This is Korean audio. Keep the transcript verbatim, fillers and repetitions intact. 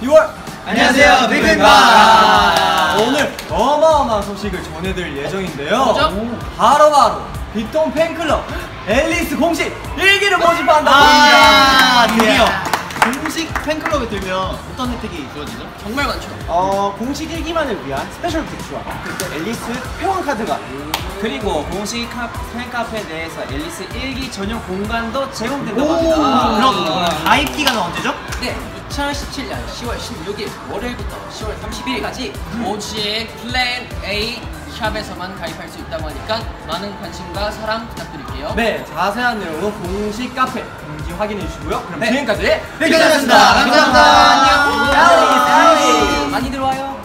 유월 안녕하세요, 빅톤입니다. 오늘 어마어마한 소식을 전해드릴 예정인데요. 바로바로 바로 빅톤 팬클럽 앨리스 공식 일기를 모집한다고 합니다. 아, 드디어 공식 팬클럽에 들면 어떤 혜택이 주어지죠? 정말 많죠. 어, 공식 일기만을 위한 스페셜 굿즈와 그리고 앨리스 회원카드가 음. 그리고 공식 카, 팬카페 내에서 앨리스 일기 전용 공간도 제공된다고 합니다. 아, 그럼 가입 기간은 언제죠? 네, 이천십칠 년 시월 십육일 월요일부터 시월 삼십일일까지 음. 오직 플랜 A 샵에서만 가입할 수 있다고 하니까 많은 관심과 사랑 부탁드릴게요. 네, 자세한 내용은 공식 카페 공지 확인해 주시고요. 그럼 네. 지금까지 빅톤이었습니다. 감사합니다. 안녕. 많이 들어와요.